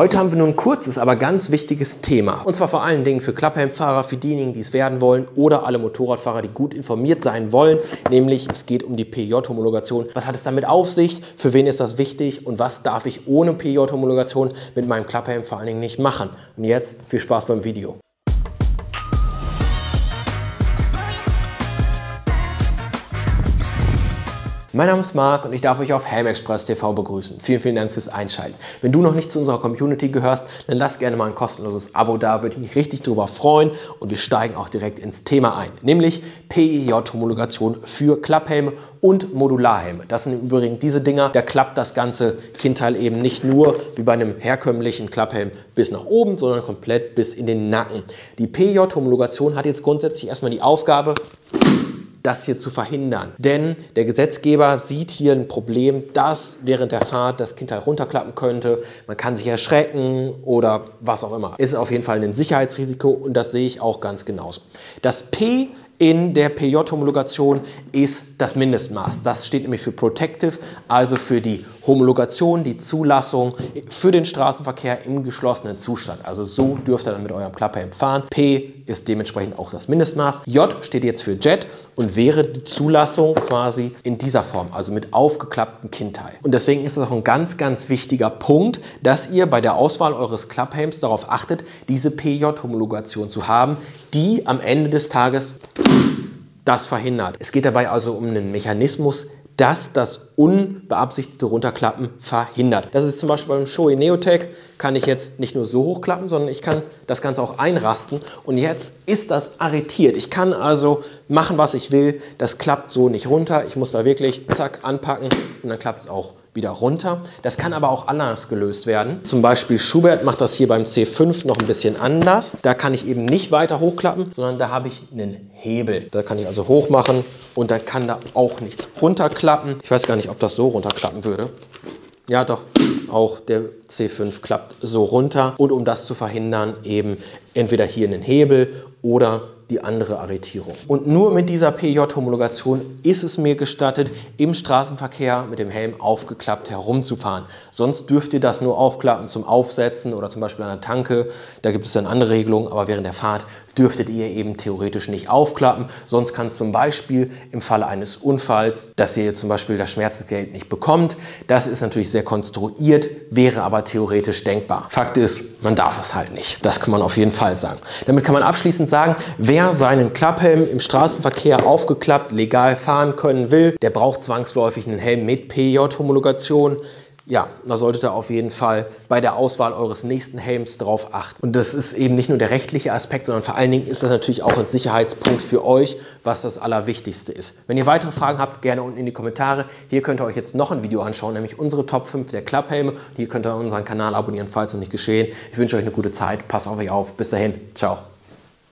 Heute haben wir nur ein kurzes, aber ganz wichtiges Thema. Und zwar vor allen Dingen für Klapphemdfahrer, für diejenigen, die es werden wollen oder alle Motorradfahrer, die gut informiert sein wollen. Nämlich, es geht um die PJ-Homologation. Was hat es damit auf sich? Für wen ist das wichtig? Und was darf ich ohne PJ-Homologation mit meinem Klapphelm vor allen Dingen nicht machen? Und jetzt viel Spaß beim Video. Mein Name ist Marc und ich darf euch auf Helmexpress TV begrüßen. Vielen, vielen Dank fürs Einschalten. Wenn du noch nicht zu unserer Community gehörst, dann lass gerne mal ein kostenloses Abo da, würde ich mich richtig drüber freuen. Und wir steigen auch direkt ins Thema ein, nämlich PJ-Homologation für Klapphelme und Modularhelme. Das sind im Übrigen diese Dinger, da klappt das ganze Kindteil eben nicht nur wie bei einem herkömmlichen Klapphelm bis nach oben, sondern komplett bis in den Nacken. Die PJ-Homologation hat jetzt grundsätzlich erstmal die Aufgabe, das hier zu verhindern. Denn der Gesetzgeber sieht hier ein Problem, dass während der Fahrt das Kindteil runterklappen könnte. Man kann sich erschrecken oder was auch immer. Ist auf jeden Fall ein Sicherheitsrisiko und das sehe ich auch ganz genauso. Das P in der PJ-Homologation ist das Mindestmaß. Das steht nämlich für Protective, also für die Homologation, die Zulassung für den Straßenverkehr im geschlossenen Zustand. Also so dürft ihr dann mit eurem Klapphelm fahren. P ist dementsprechend auch das Mindestmaß. J steht jetzt für Jet und wäre die Zulassung quasi in dieser Form, also mit aufgeklapptem Kindteil. Und deswegen ist das auch ein ganz, ganz wichtiger Punkt, dass ihr bei der Auswahl eures Klapphelms darauf achtet, diese PJ-Homologation zu haben, die am Ende des Tages das verhindert. Es geht dabei also um einen Mechanismus, dass das unbeabsichtigte Runterklappen verhindert. Das ist zum Beispiel beim Shoei Neotech, kann ich jetzt nicht nur so hochklappen, sondern ich kann das Ganze auch einrasten und jetzt ist das arretiert. Ich kann also machen, was ich will, das klappt so nicht runter. Ich muss da wirklich zack anpacken und dann klappt es auch wieder runter. Das kann aber auch anders gelöst werden. Zum Beispiel Schubert macht das hier beim C5 noch ein bisschen anders. Da kann ich eben nicht weiter hochklappen, sondern da habe ich einen Hebel. Da kann ich also hoch machen und dann kann da auch nichts runterklappen. Ich weiß gar nicht, ob das so runterklappen würde. Ja doch, auch der C5 klappt so runter. Und um das zu verhindern, eben entweder hier einen Hebel oder die andere Arretierung. Und nur mit dieser PJ-Homologation ist es mir gestattet, im Straßenverkehr mit dem Helm aufgeklappt herumzufahren. Sonst dürft ihr das nur aufklappen zum Aufsetzen oder zum Beispiel an der Tanke. Da gibt es dann andere Regelungen, aber während der Fahrt dürftet ihr eben theoretisch nicht aufklappen. Sonst kann es zum Beispiel im Falle eines Unfalls, dass ihr zum Beispiel das Schmerzensgeld nicht bekommt. Das ist natürlich sehr konstruiert, wäre aber theoretisch denkbar. Fakt ist, man darf es halt nicht. Das kann man auf jeden Fall sagen. Damit kann man abschließend sagen, wer seinen Klapphelm im Straßenverkehr aufgeklappt legal fahren können will, der braucht zwangsläufig einen Helm mit PJ-Homologation. Ja, da solltet ihr auf jeden Fall bei der Auswahl eures nächsten Helms drauf achten. Und das ist eben nicht nur der rechtliche Aspekt, sondern vor allen Dingen ist das natürlich auch ein Sicherheitspunkt für euch, was das Allerwichtigste ist. Wenn ihr weitere Fragen habt, gerne unten in die Kommentare. Hier könnt ihr euch jetzt noch ein Video anschauen, nämlich unsere Top 5 der Klapphelme. Hier könnt ihr unseren Kanal abonnieren, falls noch nicht geschehen. Ich wünsche euch eine gute Zeit. Passt auf euch auf. Bis dahin. Ciao.